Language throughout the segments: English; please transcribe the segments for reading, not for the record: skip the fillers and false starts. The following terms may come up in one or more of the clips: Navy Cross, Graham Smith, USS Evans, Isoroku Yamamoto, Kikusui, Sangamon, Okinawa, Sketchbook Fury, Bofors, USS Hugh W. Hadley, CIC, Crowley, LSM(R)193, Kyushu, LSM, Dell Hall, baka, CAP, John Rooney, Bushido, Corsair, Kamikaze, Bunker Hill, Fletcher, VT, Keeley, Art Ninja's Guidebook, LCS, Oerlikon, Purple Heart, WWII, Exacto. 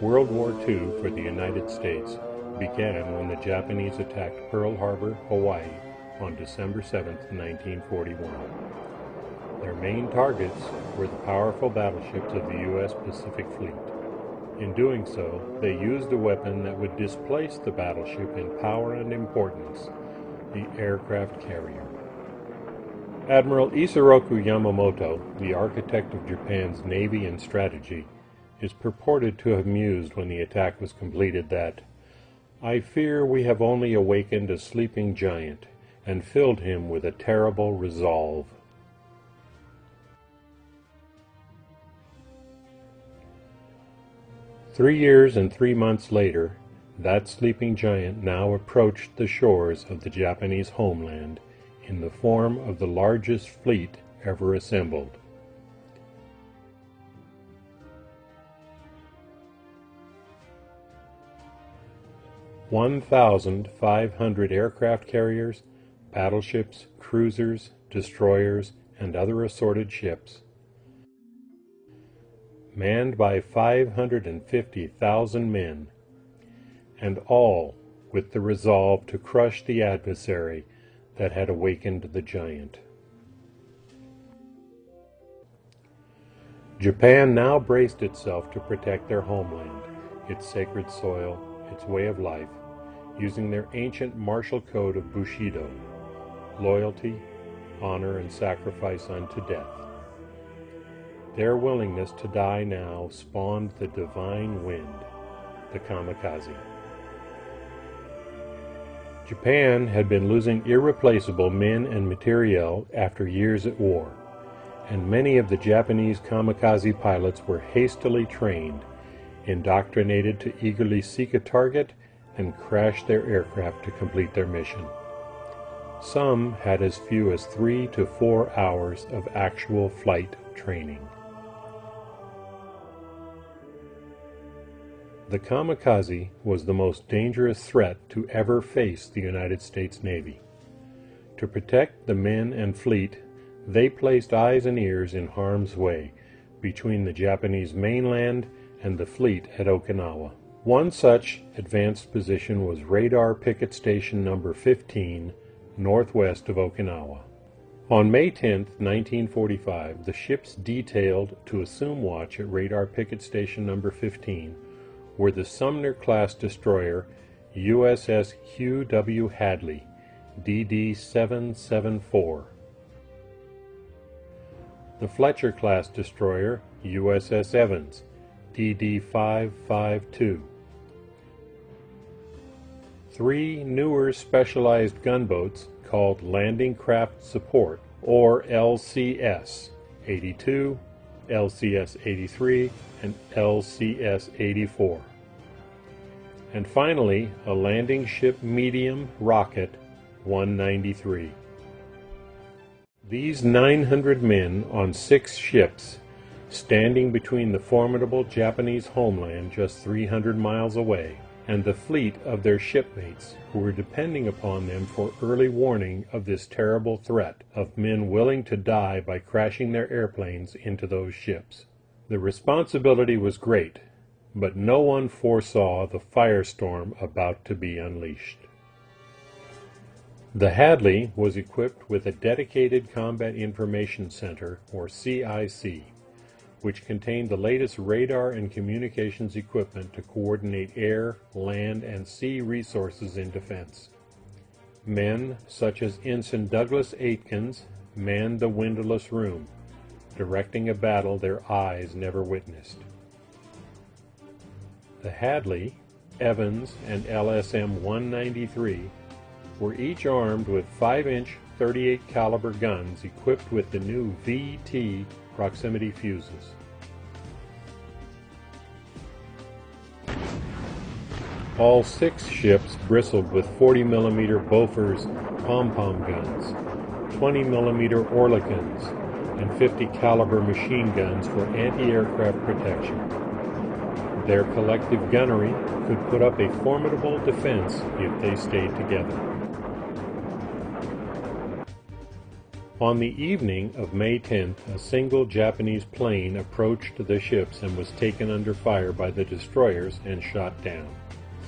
World War II for the United States began when the Japanese attacked Pearl Harbor, Hawaii, on December 7, 1941. Their main targets were the powerful battleships of the U.S. Pacific Fleet. In doing so, they used a weapon that would displace the battleship in power and importance, the aircraft carrier. Admiral Isoroku Yamamoto, the architect of Japan's Navy and strategy, is purported to have mused when the attack was completed that, "I fear we have only awakened a sleeping giant and filled him with a terrible resolve." Three years and 3 months later, that sleeping giant now approached the shores of the Japanese homeland in the form of the largest fleet ever assembled. Over 1,500 aircraft carriers, battleships, cruisers, destroyers, and other assorted ships, manned by 550,000 men, and all with the resolve to crush the adversary that had awakened the giant. Japan now braced itself to protect their homeland, its sacred soil, its way of life, using their ancient martial code of Bushido, loyalty, honor, and sacrifice unto death. Their willingness to die now spawned the divine wind, the kamikaze. Japan had been losing irreplaceable men and materiel after years at war, and many of the Japanese kamikaze pilots were hastily trained, indoctrinated to eagerly seek a target and crash their aircraft to complete their mission. Some had as few as 3 to 4 hours of actual flight training. The kamikaze was the most dangerous threat to ever face the United States Navy. To protect the men and fleet, they placed eyes and ears in harm's way between the Japanese mainland and the fleet at Okinawa. One such advanced position was radar picket station number 15, northwest of Okinawa. On May 10, 1945, the ships detailed to assume watch at radar picket station number 15 were the Sumner-class destroyer USS Hugh W. Hadley, DD-774, the Fletcher-class destroyer USS Evans, DD-552. Three newer specialized gunboats called Landing Craft Support, or LCS 82, LCS 83, and LCS 84. And finally, a landing ship medium rocket 193. These 900 men on 6 ships, standing between the formidable Japanese homeland just 300 miles away and the fleet of their shipmates who were depending upon them for early warning of this terrible threat of men willing to die by crashing their airplanes into those ships. The responsibility was great, but no one foresaw the firestorm about to be unleashed. The Hadley was equipped with a dedicated Combat Information Center, or CIC, which contained the latest radar and communications equipment to coordinate air, land, and sea resources in defense. Men such as Ensign Douglas Atkins manned the windowless room, directing a battle their eyes never witnessed. The Hadley, Evans, and LSM 193 were each armed with 5-inch 38 caliber guns equipped with the new VT proximity fuses. All 6 ships bristled with 40mm Bofors pom-pom guns, 20mm Oerlikons, and 50 caliber machine guns for anti-aircraft protection. Their collective gunnery could put up a formidable defense if they stayed together. On the evening of May 10th, a single Japanese plane approached the ships and was taken under fire by the destroyers and shot down.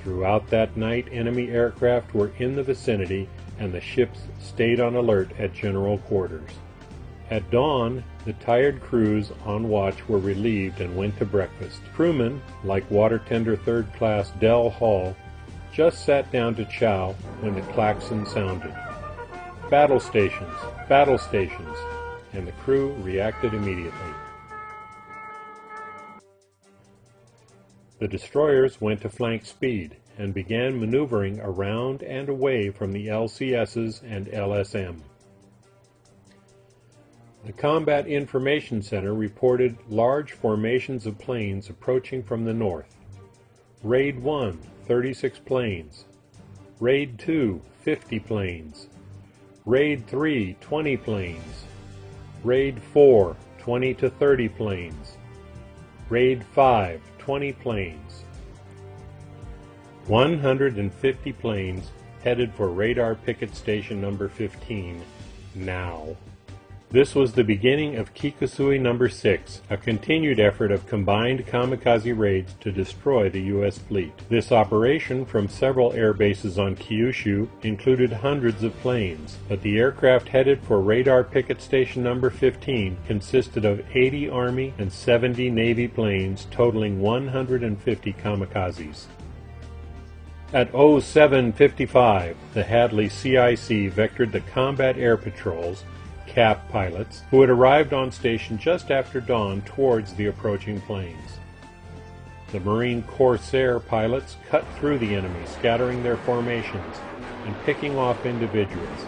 Throughout that night, enemy aircraft were in the vicinity, and the ships stayed on alert at general quarters. At dawn, the tired crews on watch were relieved and went to breakfast. Crewmen, like water tender third class Dell Hall, just sat down to chow when the klaxon sounded. Battle stations! Battle stations! And the crew reacted immediately. The destroyers went to flank speed and began maneuvering around and away from the LCSs and LSM. The Combat Information Center reported large formations of planes approaching from the north. Raid 1, 36 planes. Raid 2, 50 planes. Raid 3, 20 planes. Raid 4, 20 to 30 planes. Raid 5, 20 planes. 150 planes headed for radar picket station number 15 now. This was the beginning of Kikusui number 6, a continued effort of combined kamikaze raids to destroy the U.S. fleet. This operation from several air bases on Kyushu included hundreds of planes, but the aircraft headed for radar picket station number 15 consisted of 80 Army and 70 Navy planes, totaling 150 kamikazes. At 07:55, the Hadley CIC vectored the combat air patrols, CAP pilots, who had arrived on station just after dawn towards the approaching planes. The Marine Corsair pilots cut through the enemy, scattering their formations and picking off individuals.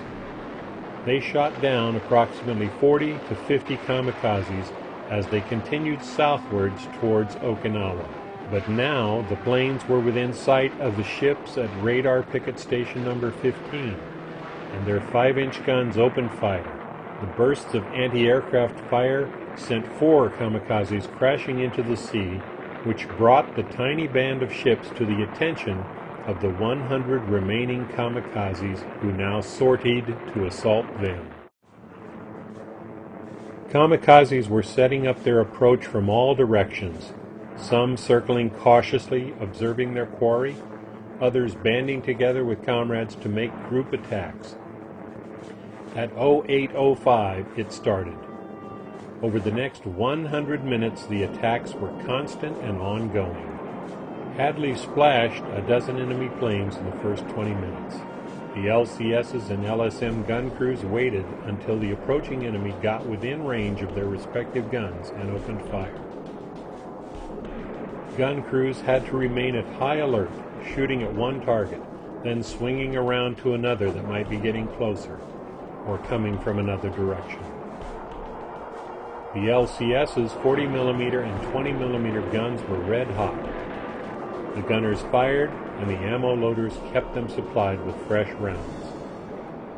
They shot down approximately 40 to 50 kamikazes as they continued southwards towards Okinawa. But now the planes were within sight of the ships at radar picket station number 15, and their 5-inch guns opened fire. The bursts of anti-aircraft fire sent 4 kamikazes crashing into the sea, which brought the tiny band of ships to the attention of the 100 remaining kamikazes, who now sortied to assault them. Kamikazes were setting up their approach from all directions, some circling cautiously, observing their quarry, others banding together with comrades to make group attacks. At 08:05, it started. Over the next 100 minutes, the attacks were constant and ongoing. Hadley splashed a dozen enemy planes in the first 20 minutes. The LCSs and LSM gun crews waited until the approaching enemy got within range of their respective guns and opened fire. Gun crews had to remain at high alert, shooting at one target, then swinging around to another that might be getting closer or coming from another direction. The LCS's 40mm and 20mm guns were red hot. The gunners fired, and the ammo loaders kept them supplied with fresh rounds.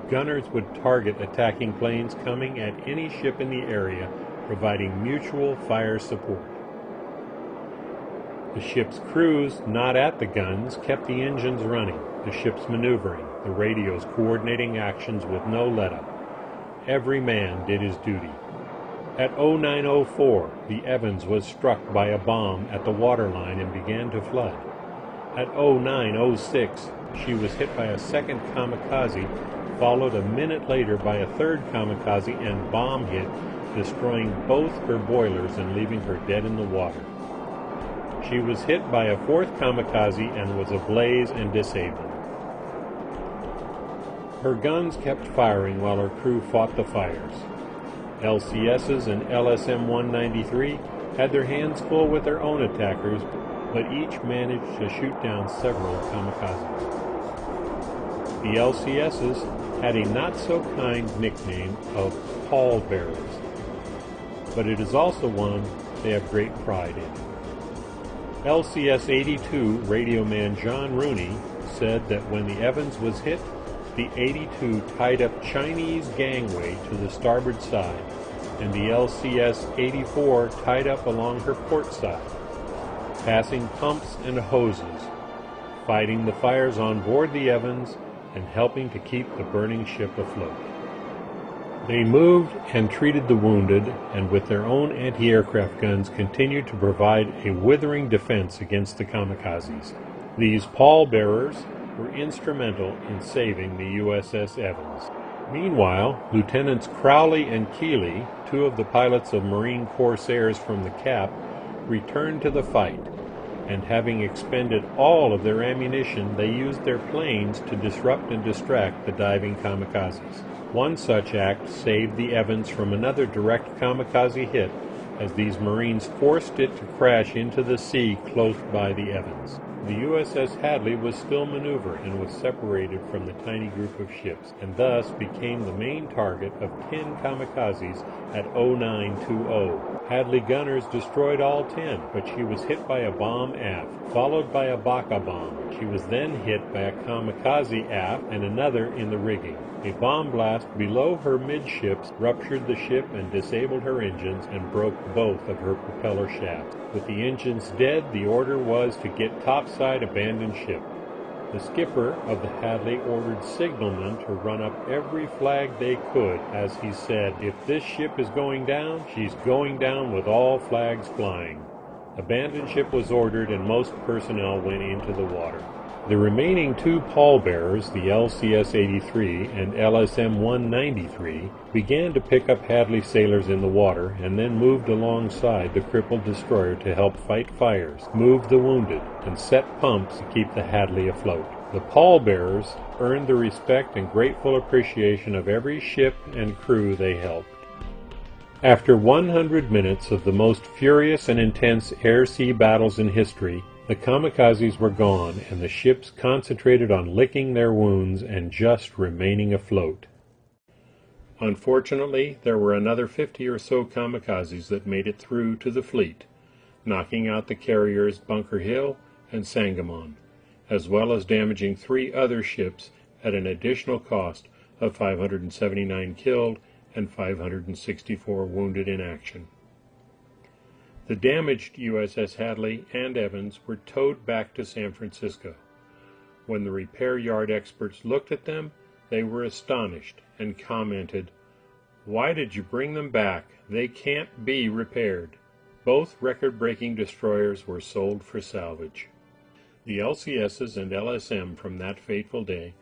Gunners would target attacking planes coming at any ship in the area, providing mutual fire support. The ship's crews, not at the guns, kept the engines running, the ships maneuvering, the radios coordinating actions with no let-up. Every man did his duty. At 09:04, the Evans was struck by a bomb at the waterline and began to flood. At 09:06, she was hit by a second kamikaze, followed a minute later by a third kamikaze and bomb hit, destroying both her boilers and leaving her dead in the water. She was hit by a fourth kamikaze and was ablaze and disabled. Her guns kept firing while her crew fought the fires. LCSs and LSM 193 had their hands full with their own attackers, but each managed to shoot down several kamikazes. The LCSs had a not-so-kind nickname of pallbearers, but it is also one they have great pride in. LCS 82 radio man John Rooney said that when the Evans was hit, the 82 tied up Chinese gangway to the starboard side, and the LCS 84 tied up along her port side, passing pumps and hoses, fighting the fires on board the Evans and helping to keep the burning ship afloat. They moved and treated the wounded, and with their own anti-aircraft guns continued to provide a withering defense against the kamikazes. These pallbearers were instrumental in saving the USS Evans. Meanwhile, Lieutenants Crowley and Keeley, two of the pilots of Marine Corsairs from the Cap, returned to the fight, and having expended all of their ammunition, they used their planes to disrupt and distract the diving kamikazes. One such act saved the Evans from another direct kamikaze hit, as these Marines forced it to crash into the sea close by the Evans. The USS Hadley was still maneuvering and was separated from the tiny group of ships, and thus became the main target of 10 kamikazes at 0920. Hadley gunners destroyed all 10, but she was hit by a bomb aft, followed by a baka bomb. She was then hit by a kamikaze aft and another in the rigging. A bomb blast below her midships ruptured the ship and disabled her engines and broke both of her propeller shafts. With the engines dead, the order was to get topside, abandon ship. The skipper of the Hadley ordered signalmen to run up every flag they could, as he said, "If this ship is going down, she's going down with all flags flying." Abandon ship was ordered and most personnel went into the water. The remaining two pallbearers, the LCS 83 and LSM 193, began to pick up Hadley sailors in the water and then moved alongside the crippled destroyer to help fight fires, move the wounded, and set pumps to keep the Hadley afloat. The pallbearers earned the respect and grateful appreciation of every ship and crew they helped. After 100 minutes of the most furious and intense air-sea battles in history, the kamikazes were gone, and the ships concentrated on licking their wounds and just remaining afloat. Unfortunately, there were another 50 or so kamikazes that made it through to the fleet, knocking out the carriers Bunker Hill and Sangamon, as well as damaging 3 other ships at an additional cost of 579 killed and 564 wounded in action. The damaged USS Hadley and Evans were towed back to San Francisco. When the repair yard experts looked at them, they were astonished and commented, "Why did you bring them back? They can't be repaired." Both record-breaking destroyers were sold for salvage. The LCSs and LSM from that fateful day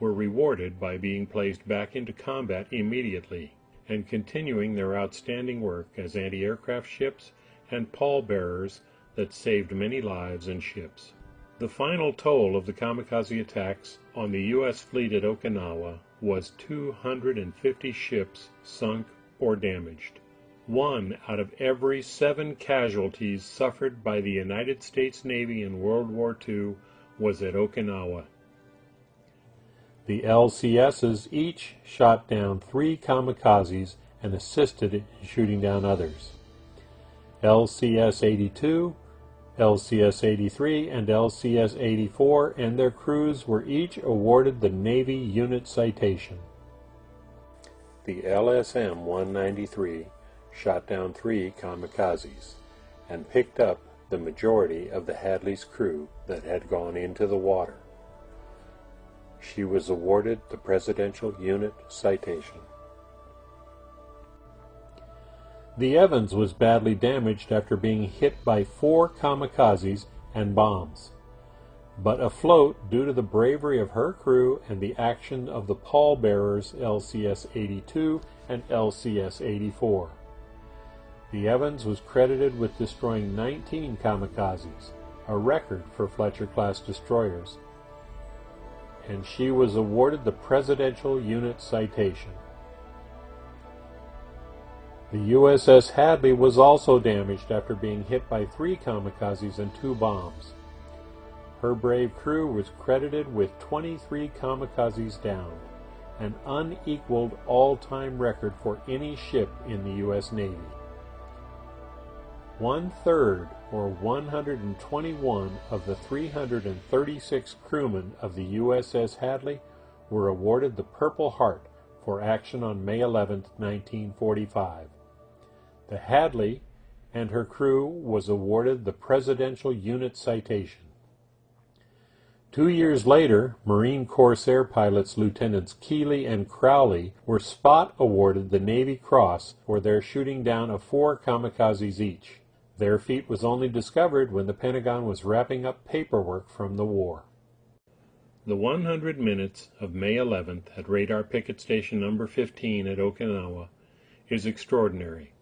were rewarded by being placed back into combat immediately and continuing their outstanding work as anti-aircraft ships and pallbearers that saved many lives and ships. The final toll of the kamikaze attacks on the U.S. fleet at Okinawa was 250 ships sunk or damaged. 1 out of every 7 casualties suffered by the United States Navy in World War II was at Okinawa. The LCSs each shot down 3 kamikazes and assisted in shooting down others. LCS 82, LCS 83, and LCS 84 and their crews were each awarded the Navy Unit Citation. The LSM 193 shot down 3 kamikazes and picked up the majority of the Hadley's crew that had gone into the water. She was awarded the Presidential Unit Citation. The Evans was badly damaged after being hit by 4 kamikazes and bombs, but afloat due to the bravery of her crew and the action of the pallbearers LCS 82 and LCS 84. The Evans was credited with destroying 19 kamikazes, a record for Fletcher-class destroyers, and she was awarded the Presidential Unit Citation. The USS Hadley was also damaged after being hit by 3 kamikazes and 2 bombs. Her brave crew was credited with 23 kamikazes down, an unequaled all-time record for any ship in the U.S. Navy. 1/3, or 121, of the 336 crewmen of the USS Hadley were awarded the Purple Heart for action on May 11, 1945. The Hadley and her crew was awarded the Presidential Unit Citation. 2 years later, Marine Corsair pilots Lieutenants Keeley and Crowley were spot awarded the Navy Cross for their shooting down of 4 kamikazes each. Their feat was only discovered when the Pentagon was wrapping up paperwork from the war. The 100 minutes of May 11th at radar picket station number 15 at Okinawa is extraordinary,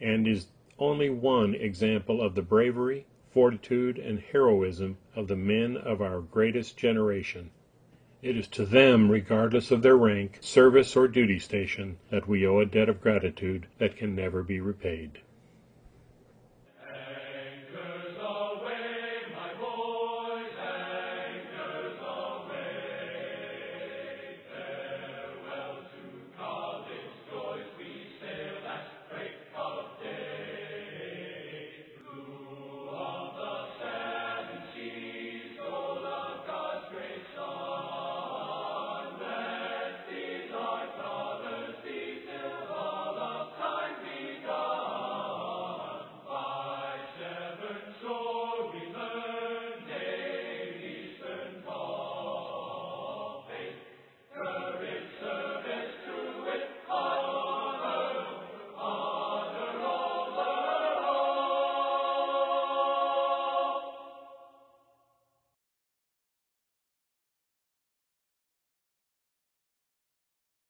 and is only one example of the bravery, fortitude, and heroism of the men of our greatest generation. It is to them, regardless of their rank, service, or duty station, that we owe a debt of gratitude that can never be repaid.